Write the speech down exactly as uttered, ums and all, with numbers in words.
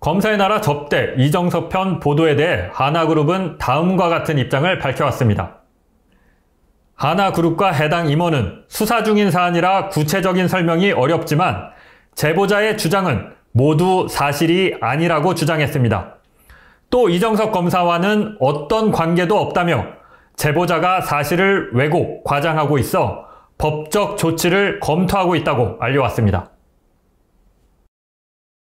검사의 나라 접대 이정섭 편 보도에 대해 하나그룹은 다음과 같은 입장을 밝혀왔습니다. 하나그룹과 해당 임원은 수사 중인 사안이라 구체적인 설명이 어렵지만 제보자의 주장은 모두 사실이 아니라고 주장했습니다. 또 이정섭 검사와는 어떤 관계도 없다며 제보자가 사실을 왜곡, 과장하고 있어 법적 조치를 검토하고 있다고 알려왔습니다.